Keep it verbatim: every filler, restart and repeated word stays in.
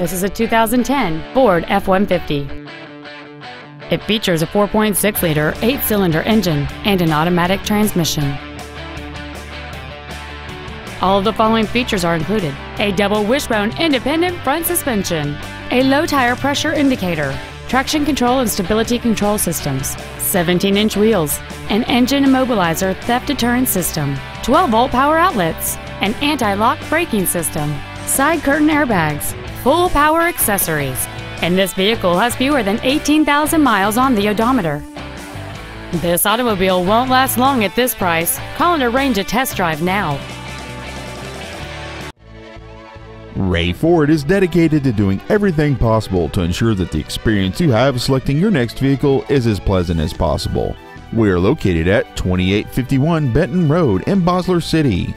This is a two thousand ten Ford F one fifty. It features a four point six liter eight-cylinder engine and an automatic transmission. All of the following features are included: a double wishbone independent front suspension, a low tire pressure indicator, traction control and stability control systems, seventeen inch wheels, an engine immobilizer theft deterrent system, twelve volt power outlets, an anti-lock braking system, side curtain airbags, full power accessories, and this vehicle has fewer than eighteen thousand miles on the odometer. This automobile won't last long at this price. Call and arrange a test drive now. Wray Ford is dedicated to doing everything possible to ensure that the experience you have selecting your next vehicle is as pleasant as possible. We are located at twenty-eight fifty-one Benton Road in Bossier City.